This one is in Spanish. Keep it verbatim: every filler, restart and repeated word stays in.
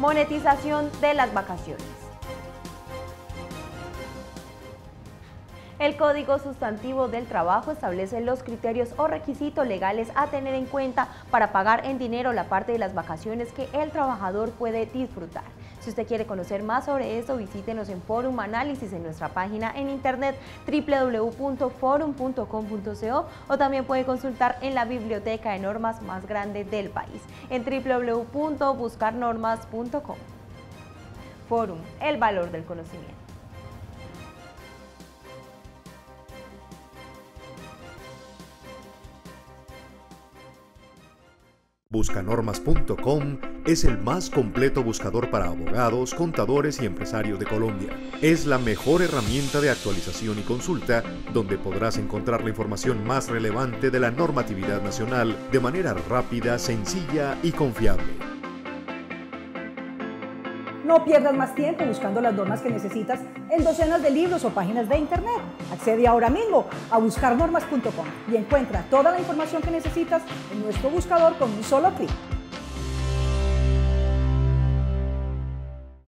Monetización de las vacaciones. El Código Sustantivo del Trabajo establece los criterios o requisitos legales a tener en cuenta para pagar en dinero la parte de las vacaciones que el trabajador puede disfrutar. Si usted quiere conocer más sobre esto, visítenos en Forvm Análisis en nuestra página en internet w w w punto forvm punto com punto co o también puede consultar en la biblioteca de normas más grande del país en w w w punto buscar normas punto com. Forvm, el valor del conocimiento. Buscanormas punto com es el más completo buscador para abogados, contadores y empresarios de Colombia. Es la mejor herramienta de actualización y consulta donde podrás encontrar la información más relevante de la normatividad nacional de manera rápida, sencilla y confiable. No pierdas más tiempo buscando las normas que necesitas en docenas de libros o páginas de internet. Accede ahora mismo a buscar normas punto com y encuentra toda la información que necesitas en nuestro buscador con un solo clic.